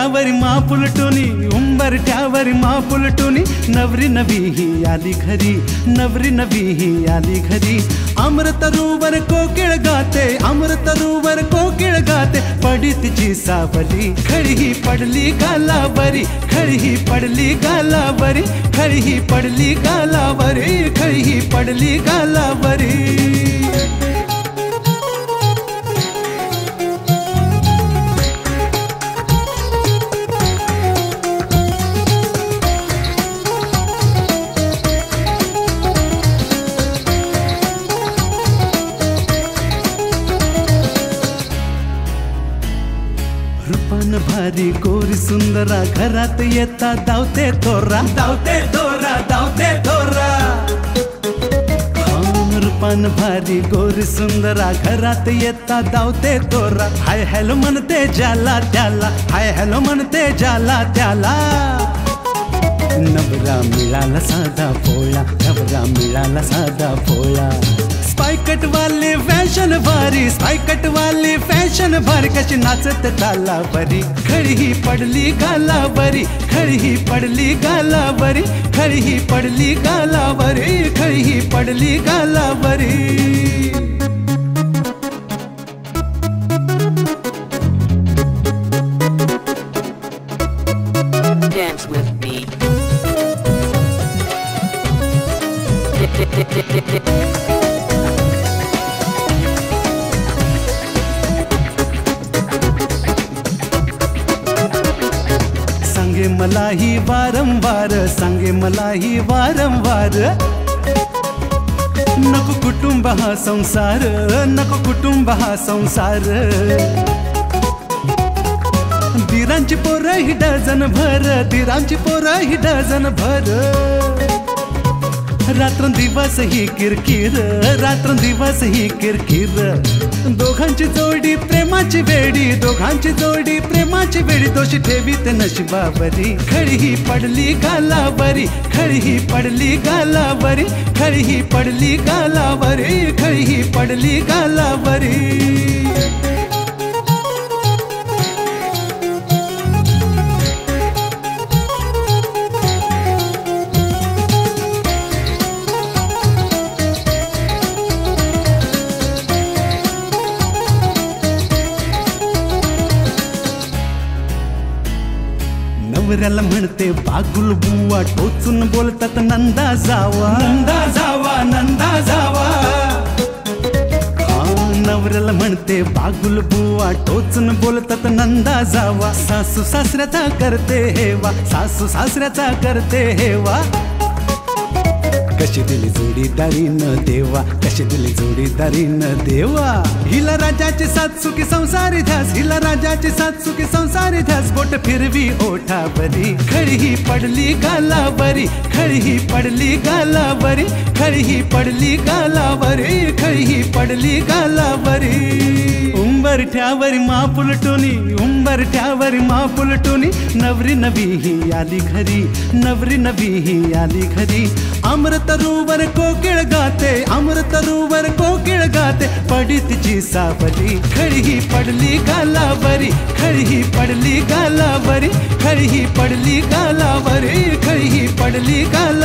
ट्यावरी मापुलटोनी उंबर ट्यावरी मापुलटोनी नवरी नबी ही आली घरी नवरी नबी ही आली घरी। अमृत रूवर कोकिळ गाते अमृत रूवर कोकिळ गाते पडित जी सावली खळी ही पडली गालावरी खळी ही पडली गालावरी खळी ही पडली गालावरी खळी ही पडली गालावरी। भारी गोरी सुंदरा घरात येता धावते थोरा धावते थोरा धावते थोरा। रूपान भारी गोरी सुंदरा घरात येता धावते थोरा हाय हॅलो म्हणते जाला त्याला हाय हॅलो म्हणते जाला त्याला। नवरा मिळाला साधा भोळा नवरा मिळाला साधा भोळा। स्पाइकट वाले फैशन भारी स्पाइकट वाले फैशन भारी कशी नाचत गालावरी खळी ही पडली गालावरी खळी ही पडली गालावरी खळी ही पडली गालावरी खळी ही पडली गालावरी। मलाही वारंवार सांगे मलाही वारंवार नको कुटुंब हा संसार नको कुटुंब हा संसार। धीरांची पोरं ही डझन भर धीरांची पोरं ही डझन भर। रात्रंदिवस ही किरकिर रात्रंदिवस ही किरकिर। दोघांची जोडी प्रेमाची वेडी दोघांची जोडी प्रेमाची वेडी दोषी ठेवीत नशिबावरी खळी ही पडली गालावरी खळी ही पडली गालावरी खळी ही पडली गालावरी खळी ही पडली गालावरी। नवऱ्याला म्हणते बागुल बुवा टोचून बोलतात नंदा जावा नंदा जावा नंदा जावा। नवऱ्याला म्हणते बागुल बुवा टोचून बोलतात नंदा जावा। सासू सासऱ्याचा करते हेवा सासू सासऱ्याचा करते हेवा। कशी दिली जोडीदारी न देवा कशी दिली जोडीदारी न देवा। हिला राजाची साथ सुखी संसारी ध्यास हिला राजाची साथ सुखी संसारी ध्यास बोट फिरवी ओठावरी खळी ही पडली गालावरी खळी ही पडली गालावरी खळी ही पडली गालावरी खळी ही पडली गालावरी। उंबरठ्यावरी मापुलटोनी उंबरठ्यावरी मापुलटोनी नवरी नवी ही आली घरी नवरी नवी ही आली घरी। अमृत रूवर कोकिळ गाते अमृत रूवर कोकिळ गाते पडित जी सावली खळी ही पडली गालावरी खळी ही पडली गालावरी खळी ही पडली गालावरी खळी ही पडली गालावरी।